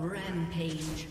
Rampage.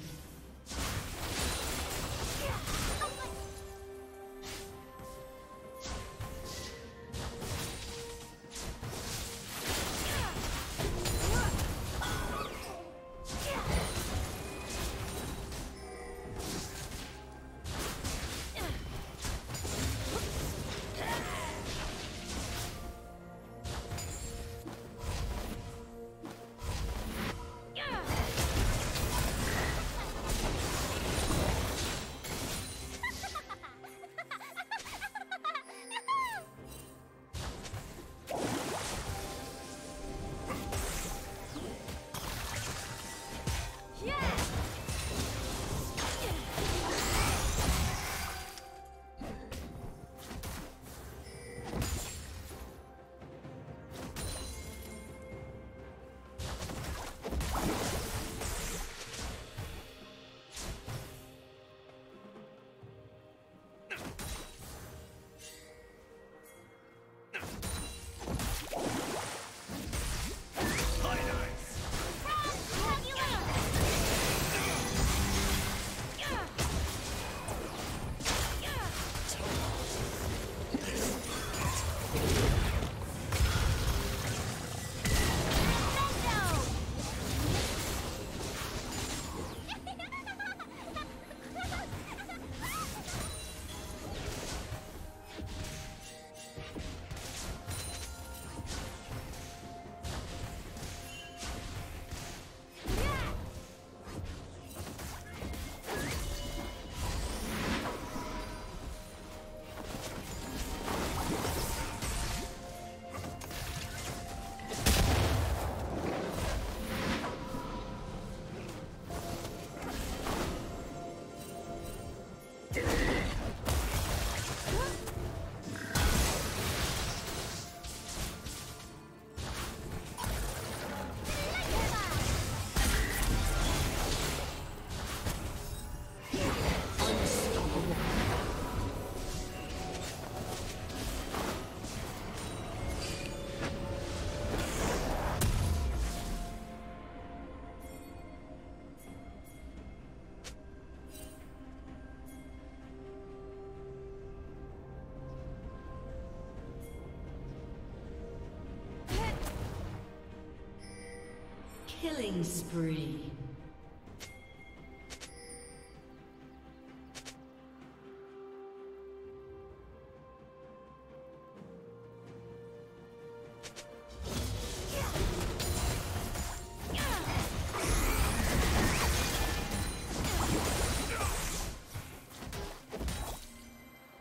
Killing spree.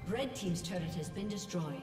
Red team's turret has been destroyed.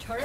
Turret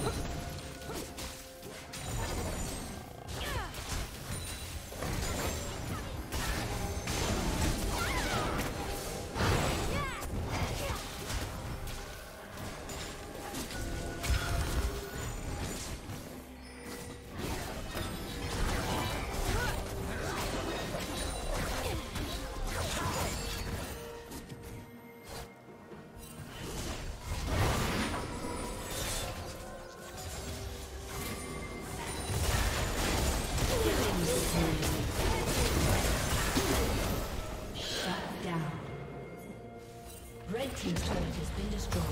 turret has been destroyed.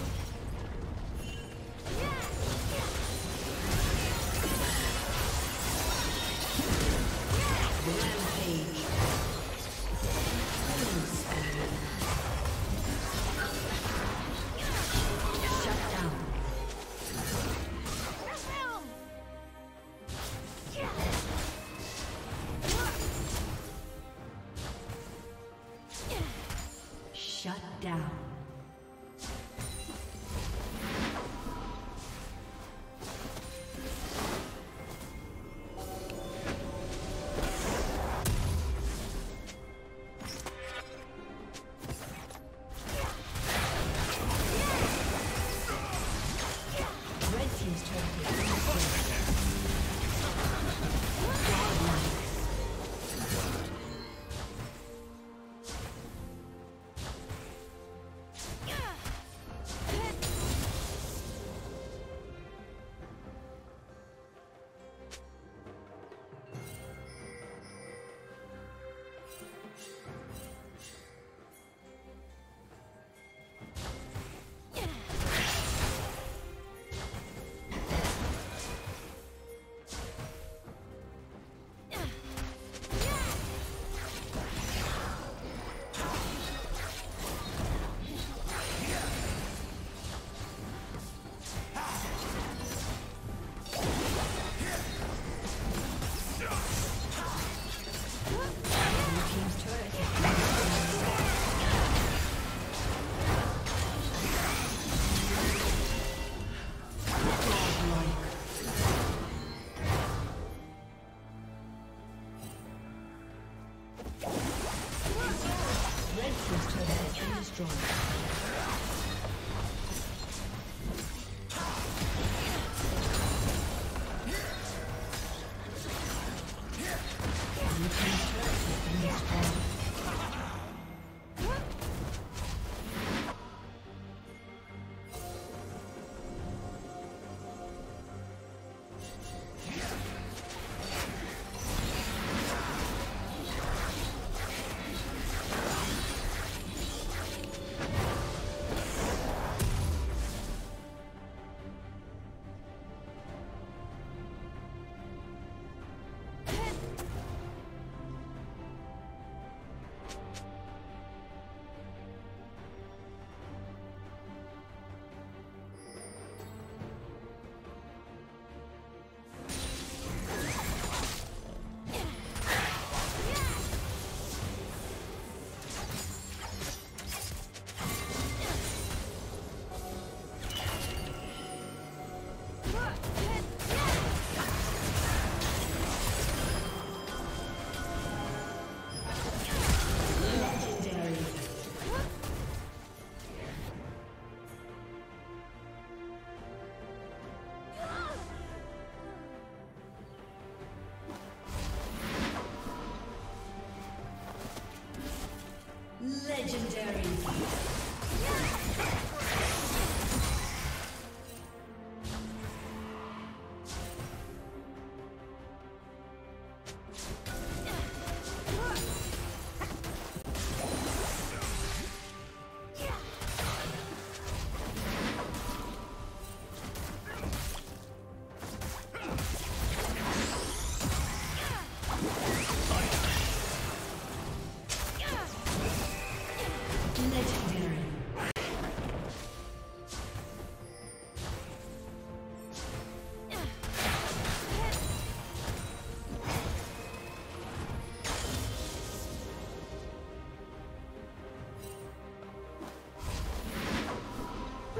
Legendary.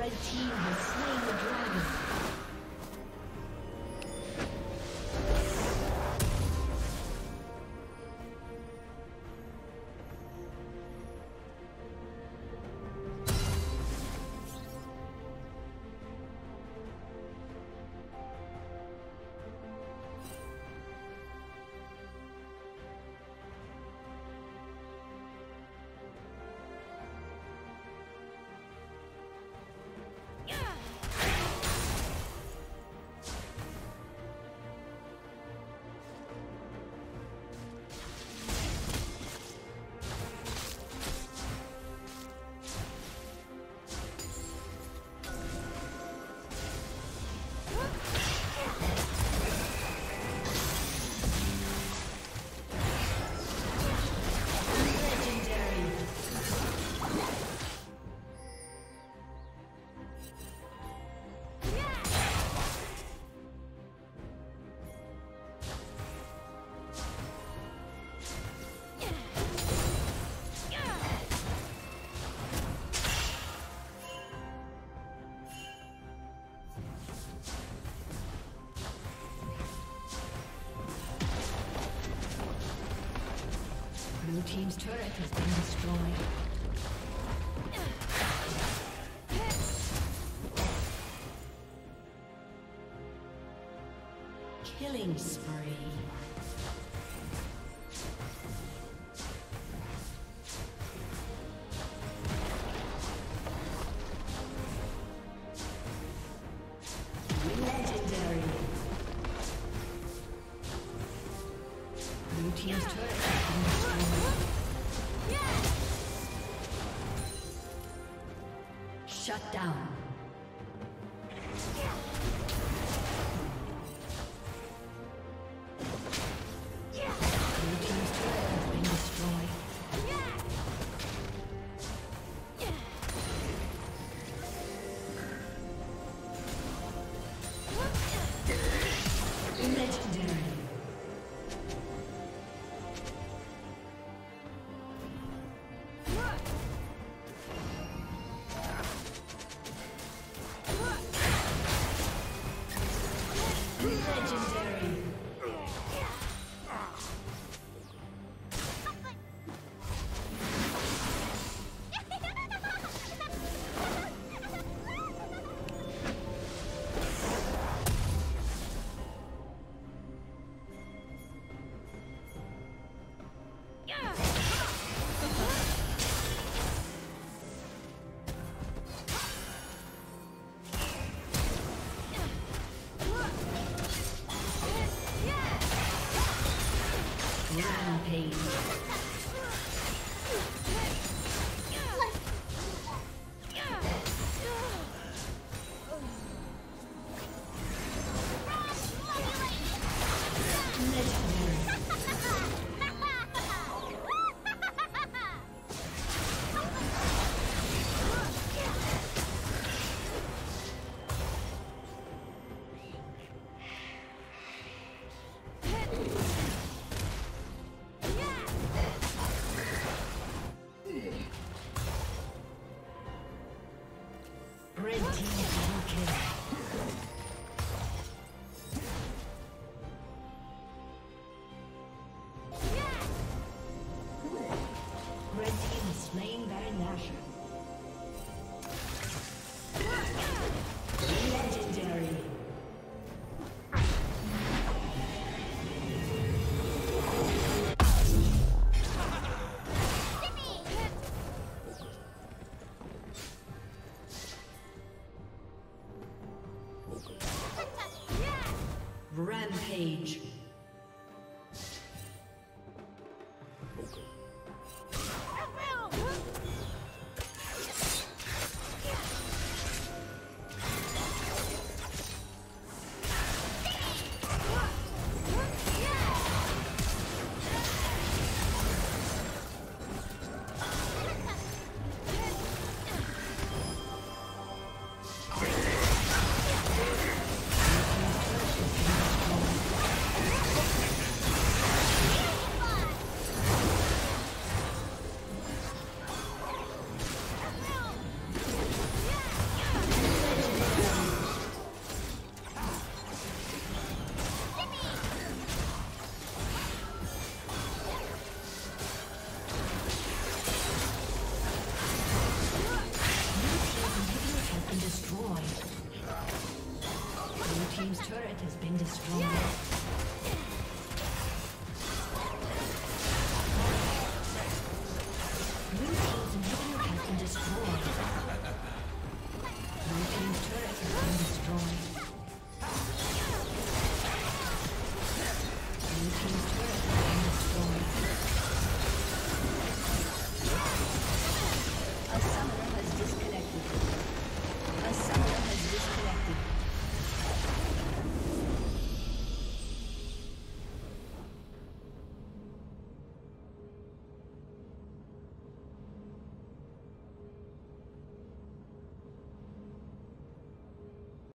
The team has slain the dragon. team's turret has been destroyed. Killing spree. Legendary. Blue team's turret has been destroyed. Shut down. Rampage. Blue team's turret has been destroyed. Yeah.